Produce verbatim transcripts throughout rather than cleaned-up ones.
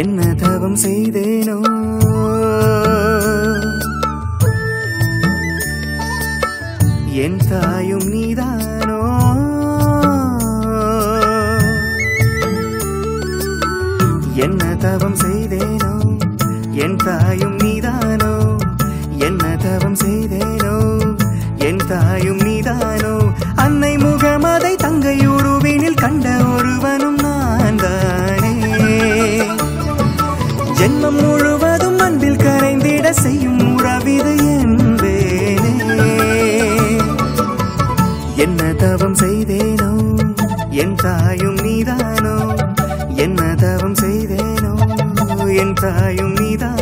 என்ன தவம் செய்தேனோ என் தாயும் நீதானோ என்ன தவம் செய்தேனோ என் தாயும் நீதானோ என்ன தவம் செய்தேனோ என் தாயும் நீதானோ அன்னை முகமதை தங்கையுருவினில் கண்ட ஒருவனும் நான் தானே ஜென்மம் முழுவதும் அன்பில் கரைந்திட செய்யும் உறவிது என்பேனே என்ன தவம் செய்தேனோ என் தாயும் நீதானோ என்ன தவம் செய்தேனோ என் தாயும் நீதானோ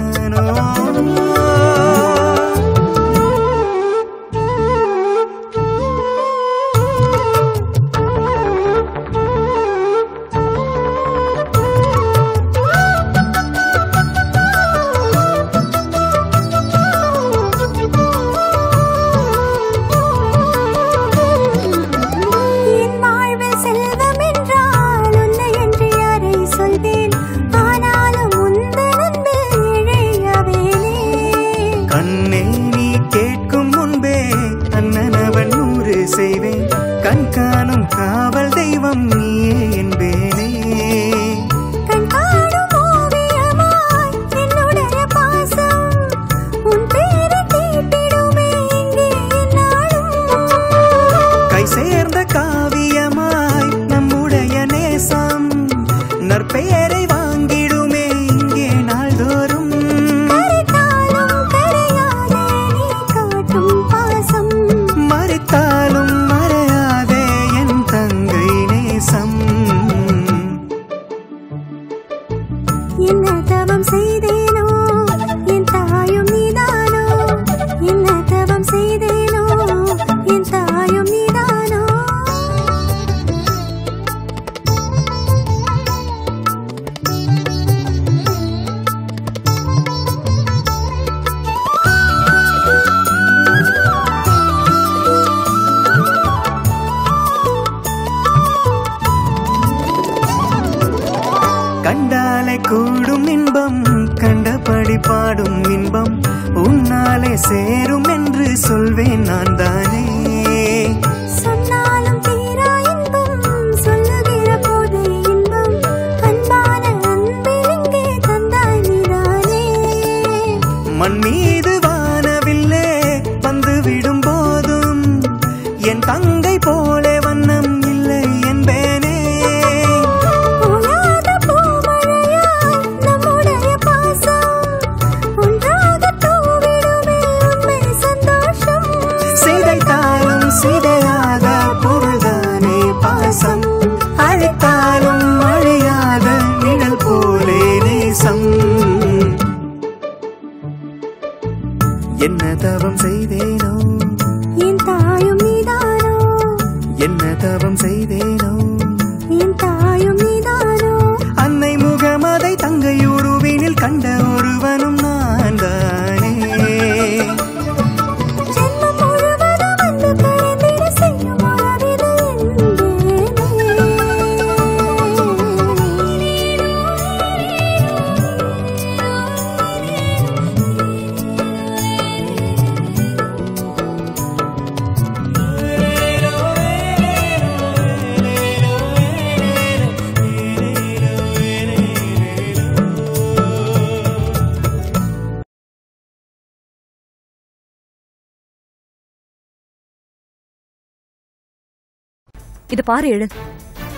இது பாரு எழு,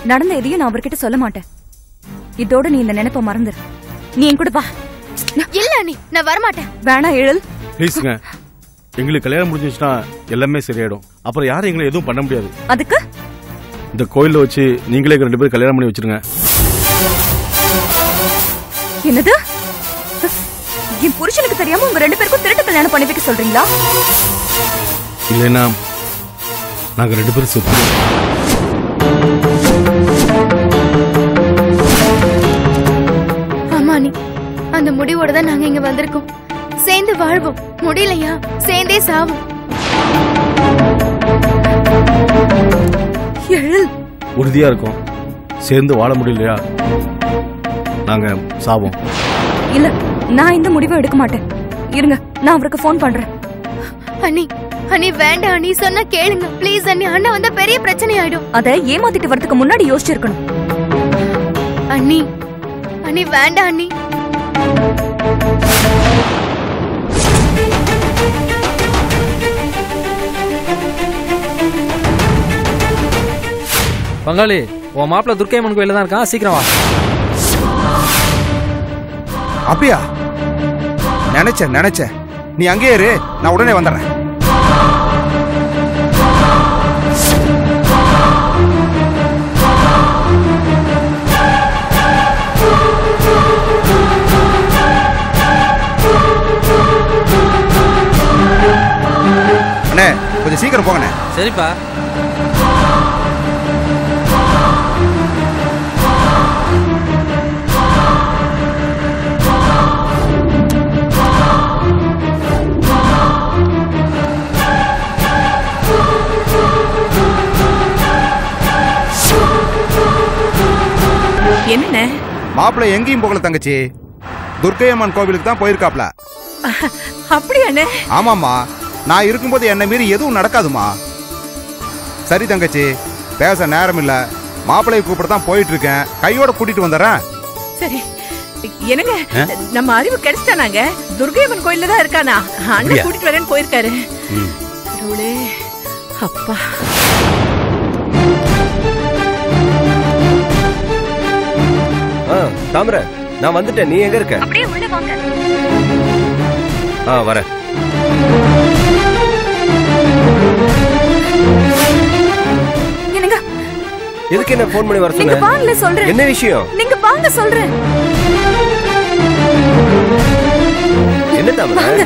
நடந்த எதையும் நான் அவர்கிட்ட சொல்ல மாட்டேன். இதோட நீ இந்த நினைப்ப மறந்துரு. நீ என் கூட வா. இல்ல நீ, நான் வர மாட்டேன். வேணா எழு. ப்ளீஸ்ங்க. எங்களுக்கு கல்யாணம் முடிஞ்சிச்சுனா எல்லாமே சரியாயிடும். அப்புறம் யாரும் எங்களை எதுவும் பண்ண முடியாது. அதுக்கு இந்த கோயில்ல வச்சு நீங்களே ரெண்டு பேரும் கல்யாணம் பண்ணி வச்சிருங்க. என்னது? என் புருஷனுக்கு தெரியாம உங்க ரெண்டு பேருக்கும் திருட்டு கல்யாணம் பண்ணி வைக்க சொல்றீங்களா? இல்லைன்னா நாங்க ரெண்டு பேரும் செத்து அந்த முடிவோட தான் நாங்க இங்க வந்திருக்கோம். சேர்ந்து வாழ்வோம், முடியலையா சேர்ந்தே சாவோம். உறுதியா இருக்கும் சேர்ந்து வாழ முடியலையா நாங்க சாவோம். இல்ல நான் இந்த முடிவை எடுக்க மாட்டேன். இருங்க நான் அவருக்கு ஃபோன் பண்றேன். அண்ணி அண்ணி வேண்டாம் அண்ணி சொன்னா கேளுங்க ப்ளீஸ் அண்ணி. அண்ணா வந்தா பெரிய பிரச்சனை ஆயிடும். அத ஏமாத்திட்டு வரதுக்கு முன்னாடி யோசிச்சிருக்கணும். அண்ணி அண்ணி வேண்டாம் அண்ணி. बंगाली वो मापला दुर्गे मन को इल्ल தான் இருக்கான் சீக்கிரம் வா. அப்படியா நினைச்ச நினைச்ச நீ அங்கே இரு நான் உடனே வந்தறேன். அண்ணே கொஞ்சம் சீக்கிரம் போங்கண்ணே. சரிப்பா. என்னண்ணே மாப்ள எங்கேயும் போகல தங்கச்சி துர்க்கையம்மன் கோவிலுக்கு தான் போயிருக்காப்ல. அப்படியாண்ணே? ஆமாம்மா நான் இருக்கும்போது என்ன மீறி எதுவும் நடக்காதுமா. சரி தங்கச்சி பேச நேரம் இல்ல மாப்பிள்ளையை கூப்பிட தான் போயிட்டு இருக்கேன் கையோட கூட்டிட்டு வந்துடுறேன். சரி என்னங்க நம்ம அறிவு கிடைச்சிட்டானாங்க துர்க்கையம்மன் கோயில்ல தான் இருக்கானா அண்ணன் கூட்டிட்டு வரேன்னு போயிருக்காரு. அப்பா தாமரை நான் வந்துட்டேன் நீ எங்க இருக்க? அப்படியே உள்ள வாங்க. ஆ வர. என்னங்க எதுக்கு என்ன ஃபோன் பண்ணி வர சொன்னீங்க? நீங்க வாங்கல சொல்றேன். என்ன விஷயம்? நீங்க வாங்க சொல்றேன். என்ன தாமரை?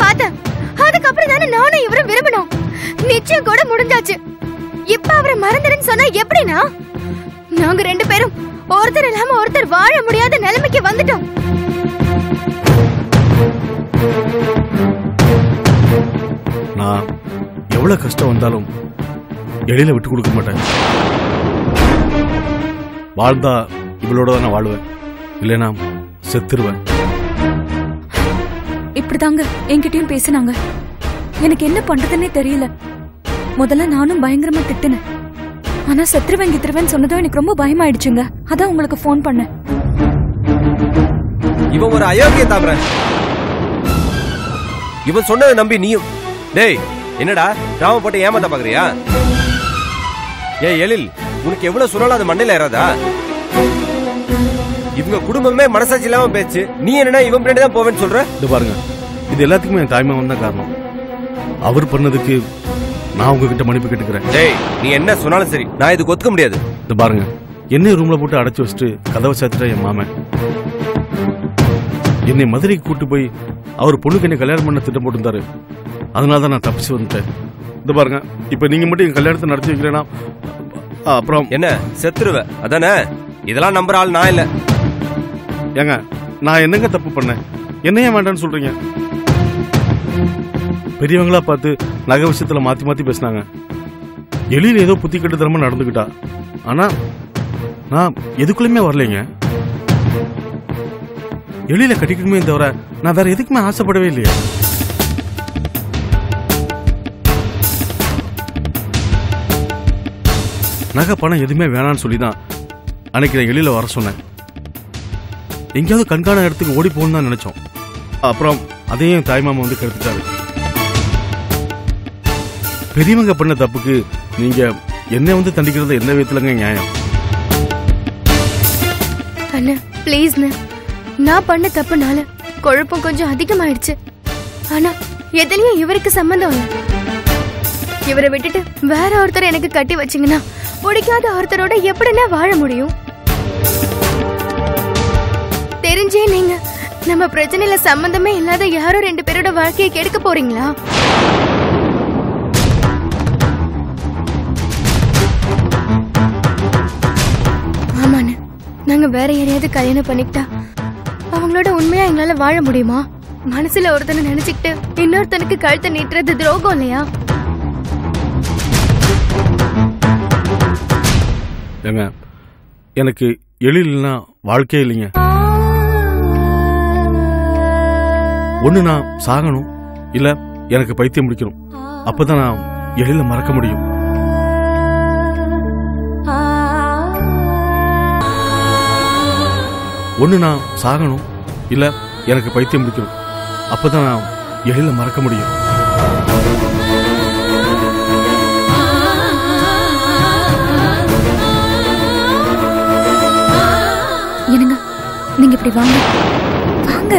பார்த்த அதுக்கப்புறம் தானே நானும் இவரும் விரும்பணும். நிச்சயம் கூட முடிஞ்சாச்சு. இப்ப அவரை மறந்துடுன்னு சொன்னா எப்படின்னா நாங்க ரெண்டு பேரும் ஒருத்தர் இல்லாம ஒருத்தர் வாழ முடியாத நிலைமைக்கு வந்துட்டோம். நான் எவ்வளவு கஷ்டம் வந்தாலும் எளியில விட்டு கொடுக்க மாட்டேன். வாழ்ந்தா இவளோட தான் வாழ்வேன் இல்லைனா செத்துருவேன். இப்படிதாங்க என்கிட்டயும் பேசினாங்க. எனக்கு என்ன பண்றதுன்னே தெரியல. முதல்ல நானும் பயங்கரமா திட்டினேன். ஆனா செத்துருவேன் கித்துருவேன்னு சொன்னதும் எனக்கு ரொம்ப பயமாயிடுச்சுங்க. அதான் உங்களுக்கு போன் பண்ண. இவன் ஒரு அயோக்கிய தாமரை. இவன் சொன்னதை நம்பி நீயும் டேய் என்னடா ராம போட்டு ஏமாத்த பாக்குறியா? ஏ எழில் உனக்கு எவ்வளவு சுழலும் அது மண்ணில ஏறாதா? இவங்க குடும்பமே மனசாட்சி இல்லாம பேச்சு. நீ என்னன்னா இவன் பின்னாடி தான் போவேன்னு சொல்ற. இது பாருங்க இது எல்லாத்துக்குமே என் தாய்மாமன் தான் காரணம். அவர் பண்ணதுக்கு நான் உங்ககிட்ட மன்னிப்பு கேட்டுக்கிறேன். டேய் நீ என்ன சொன்னாலும் சரி நான் இதுக்கு ஒத்துக்க முடியாது. இது பாருங்க என்னை ரூம்ல போட்டு அடைச்சு வச்சுட்டு கதவை சாத்திட்ட என் மாமன் என்னை மதுரைக்கு கூட்டு போய் அவர் பொண்ணுக்கு என்ன கல்யாணம் பண்ண திட்டம் போட்டுருந்தாரு. அதனால தான் நான் தப்பிச்சு வந்துட்டேன். இந்த பாருங்க இப்ப நீங்க மட்டும் என் கல்யாணத்தை நடத்தி வைக்கிறேன்னா அப்புறம் என்ன செத்துருவேன் அதானே? இதெல்லாம் நம்புற ஆள் நான் இல்லை. ஏங்க நான் என்னங்க தப்பு பண்ணேன்? என்னையே வேண்டான்னு சொல்றீங்க? பெரியவங்களா பார்த்து நகை விஷயத்துல மாத்தி மாத்தி பேசினாங்க. எளியில் ஏதோ புத்தி கட்டு தரமா நடந்துக்கிட்டா. ஆனா நான் எதுக்குள்ளயுமே வரலைங்க. எளியில கட்டிக்கணுமே தவிர நான் வேற எதுக்குமே ஆசைப்படவே இல்லையா. நகை பணம் எதுவுமே வேணான்னு சொல்லிதான் அன்னைக்கு நான் எளியில வர சொன்னேன். எங்கேயாவது கண்காண இடத்துக்கு ஓடி போகணும்னு தான் நினைச்சோம். அப்புறம் அதையும் தாய்மாமா வந்து கருத்துட்டாரு. பெரியவங்க பண்ண தப்புக்கு நீங்க தண்டிக்கிறது என்ன விதத்துலங்க நியாயம்? அண்ணா ப்ளீஸ் அண்ணா, நான் பண்ண தப்புனால குழப்பம் கொஞ்சம் அதிகமாயிடுச்சு. ஆனா எதுலயும் இவருக்கு சம்பந்தம் இல்லை. இவரை விட்டுட்டு வேற ஒருத்தர் எனக்கு கட்டி வச்சிங்கன்னா பிடிக்காத ஒருத்தரோட எப்படின்னா வாழ முடியும்? தெரிஞ்சே நீங்க நம்ம பிரச்சனையில சம்பந்தமே இல்லாத யாரோ ரெண்டு பேரோட வாழ்க்கையை கெடுக்க போறீங்களா? ஆமாண்ணு, நாங்க வேற யாரையாவது கல்யாணம் பண்ணிக்கிட்டா அவங்களோட உண்மையா எங்களால வாழ முடியுமா? மனசுல ஒருத்தனை நினைச்சுக்கிட்டு இன்னொருத்தனுக்கு கழுத்தை நீட்டுறது துரோகம் இல்லையா? ஏங்க, எனக்கு எழில்னா வாழ்க்கையே இல்லைங்க. ஒன்று நான் சாகணும், இல்லை எனக்கு பைத்தியம் முடிக்கணும். அப்போதான் நான் எழில மறக்க முடியும். ஒன்று நான் சாகணும், இல்லை எனக்கு பைத்தியம் முடிக்கணும். அப்போதான் நான் எழில மறக்க முடியும். என்னங்க நீங்க இப்படி வாங்க வாங்க.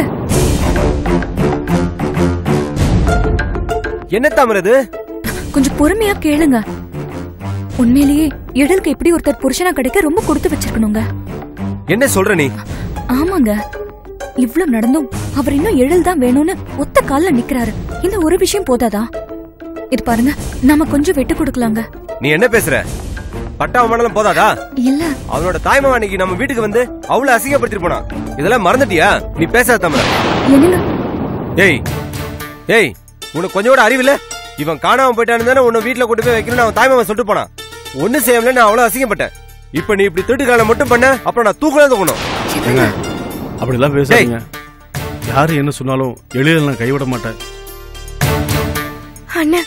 என்ன தாமரது, கொஞ்சம் பொறுமையா கேளுங்க. உண்மையிலேயே எழிலுக்கு எப்படி ஒருத்தர் புருஷனா கிடைக்க ரொம்ப கொடுத்து வச்சிருக்கணுங்க. என்ன சொல்ற நீ? ஆமாங்க, இவ்ளோ நடந்தும் அவர் இன்னும் எழில் தான் வேணும்னு ஒத்த கால்ல நிக்கிறாரு. இந்த ஒரு விஷயம் போதாதா? இது பாருங்க, நாம கொஞ்சம் விட்டு கொடுக்கலாங்க. நீ என்ன பேசுற? பட்டாவமானலாம் போதாதா? இல்ல, அவனோட தாய்மாமா அன்னைக்கு நம்ம வீட்டுக்கு வந்து அவளை அசிங்கப்படுத்திட்டு போனா. இதெல்லாம் மறந்துட்டியா? நீ பேசாத தாமரா. என்னங்க? ஏய் ஏய், உனக்கு கொஞ்சம் கூட அறிவில்ல? இவன் காணாம போயிட்டான்னு தானே உன்னை வீட்டுல கொண்டு போய் வைக்கணும்னு அவன் தாய்மாமன் சொல்லிட்டு போனான். ஒண்ணு செய்யல, நான் அவ்வளவு அசிங்கப்பட்டேன். இப்ப நீ இப்படி திருட்டுக்கான மட்டும் பண்ண, அப்புறம் நான் தூக்கலாம் தூக்கணும். அப்படிலாம் பேசுறீங்க. யாரு என்ன சொன்னாலும் எழில நான் கைவிட மாட்டேன். அண்ணா,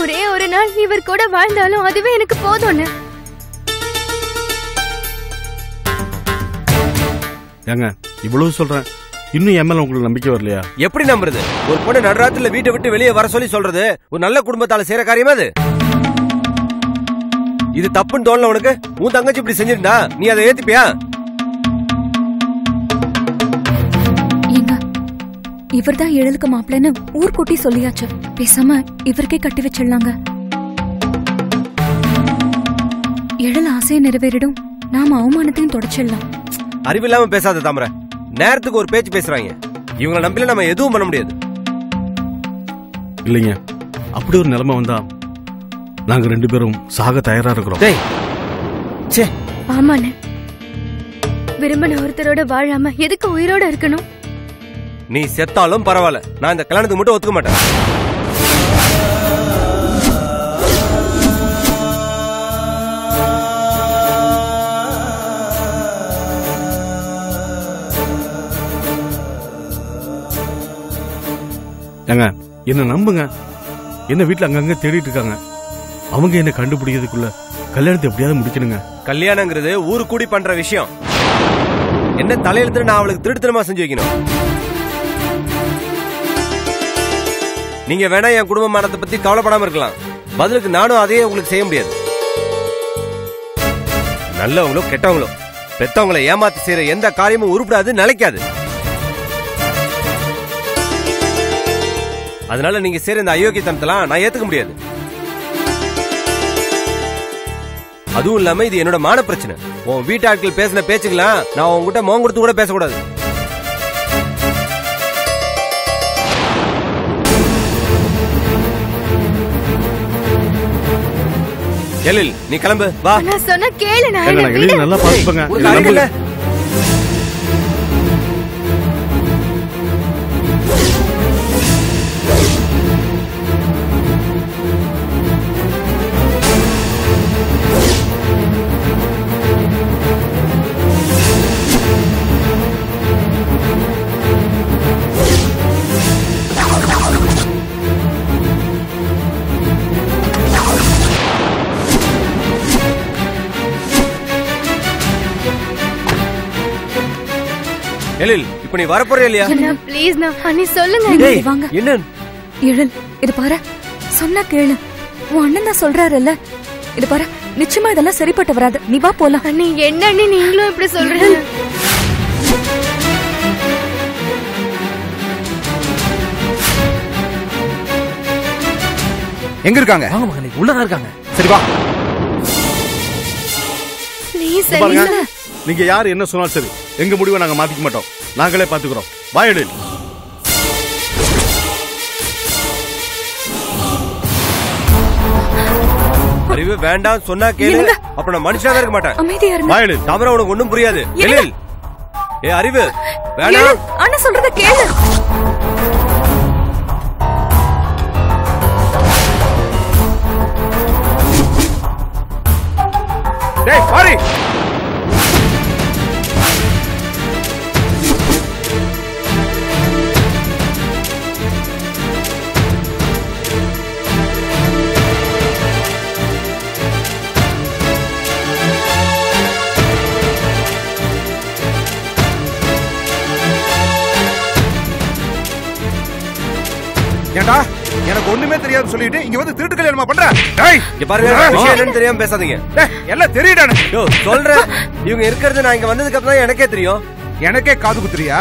ஒரே ஒரு நாள் இவர் கூட வாழ்ந்தாலும் அதுவே எனக்கு போதும். ஏங்க இவ்வளவு சொல்றேன், இன்னும் என் மேல உங்களுக்கு நம்பிக்கை வரலையா? எப்படி நம்புறது? ஒரு பொண்ணு நடராத்திரில வீட்டை விட்டு வெளியே வர சொல்லி சொல்றது ஒரு நல்ல குடும்பத்தால செய்யற காரியமா? அது இது தப்புன்னு தோணல உனக்கு? உன் தங்கச்சி இப்படி செஞ்சிருந்தா நீ அதை ஏத்துப்பியா? இவர் தான் எழிலுக்கு மாப்பிள்ளைன்னு ஊர்கூட்டி சொல்லியாச்சு. பேசாம இவருக்கே கட்டி வச்சிடலாங்க. எழில் ஆசையை நிறைவேறிடும், நாம அவமானத்தையும் தொடச்சிடலாம். அறிவில்லாம பேசாத தாமர. நேரத்துக்கு ஒரு பேச்சு பேசுறாங்க. இவங்களை நம்பில நம்ம எதுவும் பண்ண முடியாது இல்லைங்க. அப்படி ஒரு நிலைமை வந்தா நாங்க ரெண்டு பேரும் சாக தயாரா இருக்கிறோம். ஆமாண்ணே, விரும்பின ஒருத்தரோட வாழாம எதுக்கு உயிரோட இருக்கணும்? நீ செத்தாலும் பரவாயில்ல, நான் இந்த கல்யாணத்துக்கு மட்டும் ஒத்துக்க மாட்டேன். ஏங்க என்ன நம்புங்க. என்ன வீட்டுல அங்கங்க தேடிட்டு இருக்காங்க. அவங்க என்ன கண்டுபிடிக்கிறதுக்குள்ள கல்யாணத்தை எப்படியாவது முடிக்கணுங்க. கல்யாணங்கிறது ஊரு கூடி பண்ற விஷயம். என்ன தலையெழுத்து நான் அவளுக்கு திருட்டுத்தனமா செஞ்சு வைக்கணும்? நீங்க வேணா என் குடும்ப மானத்தை பத்தி கவலைப்படாம இருக்கலாம். பதிலுக்கு நானும் அதையே உங்களுக்கு செய்ய முடியாது. நல்லவங்களோ கெட்டவங்களோ பெத்தவங்களை ஏமாத்தி செய்யற எந்த காரியமும் உருப்படாது, நிலைக்காது. அதனால நீங்க சேர இந்த அயோக்கியத்தனத்தெல்லாம் நான் ஏத்துக்க முடியாது. அதுவும் இல்லாம இது என்னோட மான பிரச்சனை. உன் வீட்டாட்கள் பேசின பேச்சுக்கலாம் நான் உங்ககிட்ட மோகம் கொடுத்து கூட பேசக்கூடாது. எழில் நீ கிளம்பு வா. நான் சொன்ன கேளு. நான் எழில் நல்லா பாத்துப்பங்க. எழில் இப்ப நீ வரப்போற இல்லையா? ப்ளீஸ் நான் சொல்லுங்க. என்ன எழில், இது பாரு, சொன்னா கேளு. உன் அண்ணன் தான் சொல்றாருல்ல, இது பாரு நிச்சயமா இதெல்லாம் சரிப்பட்டு வராது. நீ வா போலாம். அண்ணி என்ன அண்ணி நீங்களும் இப்படி சொல்றீங்க? எங்க இருக்காங்க? வாங்க மகனே உள்ளதா இருக்காங்க. சரி வா. ப்ளீஸ் அண்ணி நீங்க யார் என்ன சொன்னாலும் சரி எங்க முடிவை நாங்க மாத்திக்க மாட்டோம். நாங்களே பாத்துக்கிறோம். பாய் அண்ணி. அறிவு வேண்டாம் சொன்னா கேளு. அப்ப நான் மனுஷனா தான் இருக்க மாட்டேன். வாயிலு தவிர உனக்கு ஒண்ணும் புரியாது. ஏ அறிவு வேண்டாம் அண்ணா சொல்றத கேளு. டேய் பாரி எனக்கு ஒண்ணுமே தெரியாது சொல்லிட்டு இங்க வந்து திருட்டு கல்யாணமா பண்ற. டேய் இங்க பாருங்க விஷயம் என்னன்னு தெரியாம பேசாதீங்க. டேய் எல்லாம் தெரியும்டா. யோ சொல்றேன் இவங்க இருக்குறது நான் இங்க வந்ததுக்கு அப்புறம் எனக்கே தெரியும். எனக்கே காது குத்துறியா?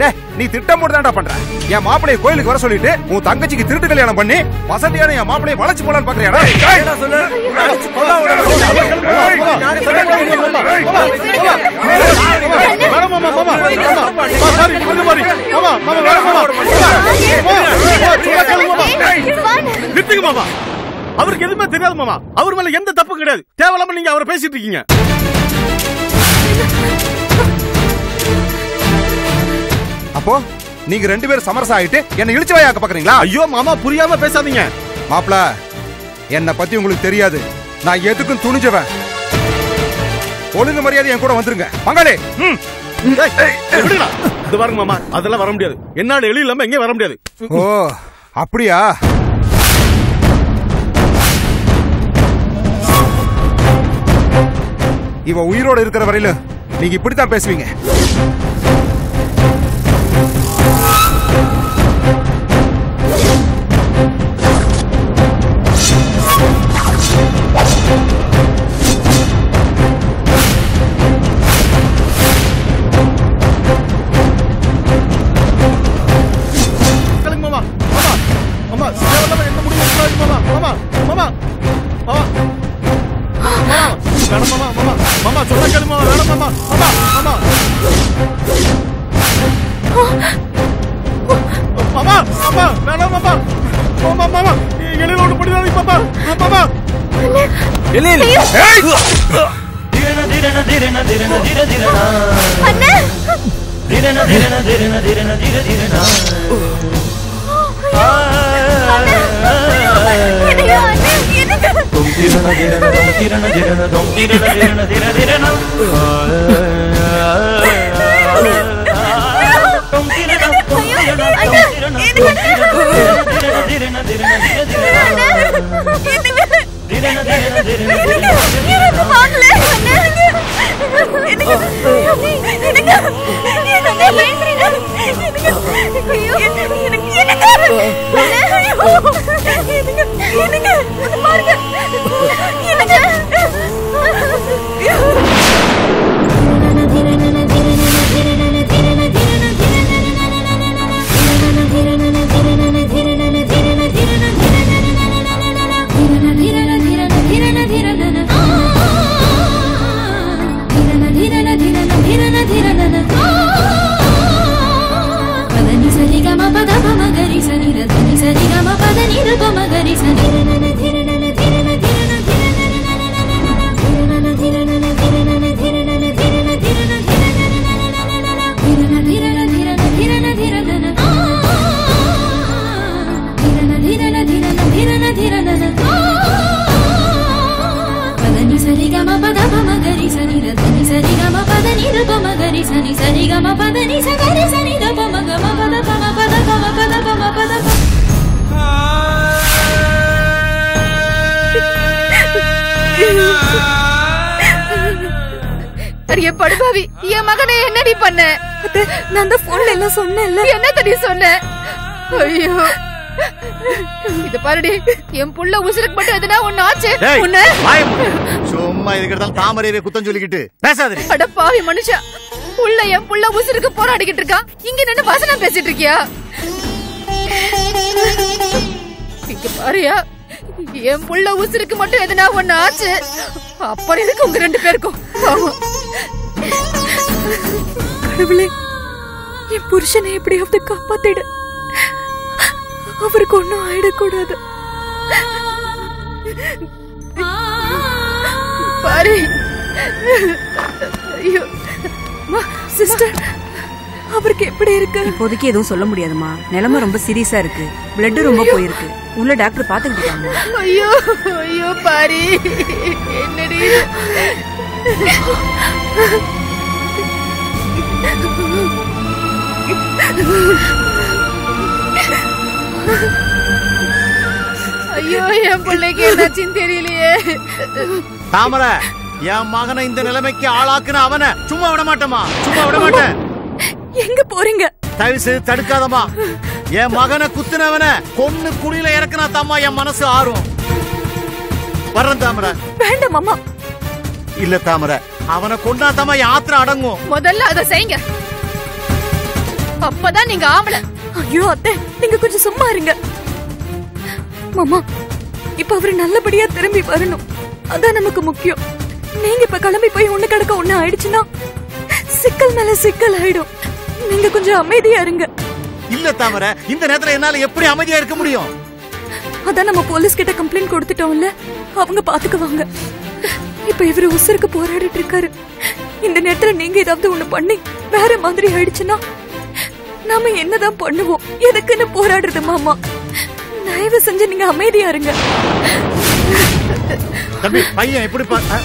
டேய் நீ திட்டம் போடுதான்டா பண்ற. என் மாப்பிளைய கோயிலுக்கு வர சொல்லிட்டு உன் தங்கச்சிக்கு திருட்டு கல்யாணம் பண்ணி வசதியான என் மாப்பிளைய வளைச்சு போலான்னு பாக்குறியாடா? என்ன மாமா அவருக்கு எதுவுமே தெரியாது மாமா. அவர் மேல எந்த தப்பு கிடையாது. தேவையில்லாம நீங்க அவரை பேசிட்டு இருக்கீங்க. அப்போ நீங்க ரெண்டு பேரும் சமரசம் ஆயிட்டு என்ன இழுச்சு வாயாக்க பாக்குறீங்களா? ஐயோ மாமா புரியாம பேசாதீங்க. மாப்பிள என்னை பத்தி உங்களுக்கு தெரியாது. நான் எதுக்கும் துணிஞ்சவன். ஒழுங்கு மரியாதை என் கூட வந்துருங்க. மங்களே இது பாருங்க மாமா அதெல்லாம் வர முடியாது. என்னால எலி இல்லாம எங்கேயும் வர முடியாது. ஓ அப்படியா? இவ உயிரோட இருக்கிற வரையில நீங்க இப்படித்தான் பேசுவீங்க. இது பாருடி என் புள்ள உசுருக்கு பட்டு எதுனா ஒண்ணு ஆச்சு உன்ன சும்மா இதுக்குறத தாமரையவே குத்தம் சொல்லிக்கிட்டு பேசாதே அட பாவி மனுஷா புள்ள என் புள்ள உசுருக்கு போராடிக்கிட்டு இருக்கா இங்க நின்னு வசனம் பேசிட்டு இருக்கியா இங்க பாரியா என் புள்ள உசுருக்கு மட்டும் எதுனா ஒண்ணு ஆச்சு அப்புறம் எதுக்கு உங்க ரெண்டு பேருக்கும் கடவுளே என் புருஷனை எப்படியாவது காப்பாத்திடு அவருக்கு ஒன்னும் ஆயிடக்கூடாது அவருக்கு எப்படி இருக்கு இப்போதைக்கு எதுவும் சொல்ல முடியாதுமா நிலைமை ரொம்ப சீரியஸா இருக்கு பிளட் ரொம்ப போயிருக்கு உள்ள டாக்டர் பாத்துக்கிட்டாங்க ஐயோ ஐயோ பாரி என்னடி ஐயோ என் பிள்ளைக்கு என்னாச்சுன்னு தெரியலையே தாமர என் மகனை இந்த நிலைமைக்கு ஆளாக்குன அவனை சும்மா விட மாட்டேமா சும்மா விட மாட்டேன் எங்க போறீங்க தயவு செய்து தடுக்காதமா என் மகனை குத்துனவன கொன்னு குழியில இறக்குனா தாமா என் மனசு ஆறும் வர்றேன் தாமர வேண்டாம் அம்மா இல்ல தாமர அவனை கொண்டா தாமா என் ஆத்திரம் அடங்கும் முதல்ல அதை செய்யுங்க அப்பதான் நீங்க ஆம்பளை ஐயோ அத்தை நீங்க கொஞ்சம் சும்மா இருங்க மாமா இப்ப அவரு நல்லபடியா திரும்பி வரணும் அதான் நமக்கு முக்கியம் நீங்க இப்ப கிளம்பி போய் ஒண்ணு கிடக்க ஒண்ணு ஆயிடுச்சுன்னா சிக்கல் மேல சிக்கல் ஆயிடும் நீங்க கொஞ்சம் அமைதியா இருங்க இல்ல தாமர இந்த நேரத்துல என்னால எப்படி அமைதியா இருக்க முடியும் அதான் நம்ம போலீஸ் கிட்ட கம்ப்ளைண்ட் கொடுத்துட்டோம்ல அவங்க பாத்துக்குவாங்க இப்ப இவரு உசுருக்கு போராடிட்டு இருக்காரு இந்த நேரத்துல நீங்க ஏதாவது ஒண்ணு பண்ணி வேற மாதிரி ஆயிடுச்சுன்னா நாம என்னதான் பண்ணுவோம் எதுக்குன்னு போராடுறது மாமா தயவு செஞ்சு நீங்க அமைதியா இருங்க தம்பி பையன் எப்படி பாத்தா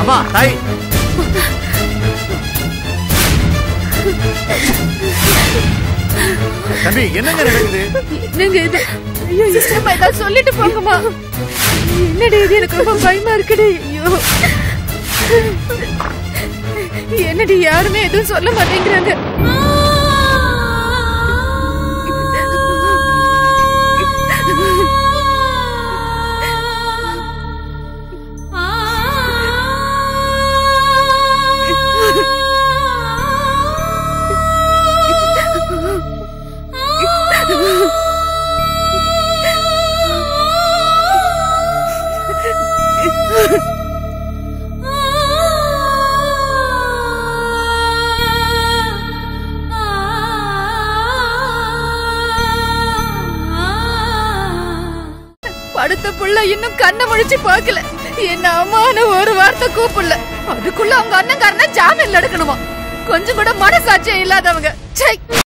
அம்மா தாய் தம்பி என்னங்க நடக்குது நீங்க இது ஐயோ சிஸ்டர் பை தான் சொல்லிட்டு போங்கம்மா என்னடி இது எனக்கு ரொம்ப பயமா இருக்குடி ஐயோ என்னடி யாருமே எதுவும் சொல்ல மாட்டேங்கிறாங்க இன்னும் கண்ண முழிச்சு பார்க்கல என்ன அம்மானு ஒரு வார்த்தை கூப்பிடல அதுக்குள்ள அவங்க அண்ணன் காரனா ஜாமீன்ல எடுக்கணுமா கொஞ்சம் கூட மனசாட்சியே இல்லாதவங்க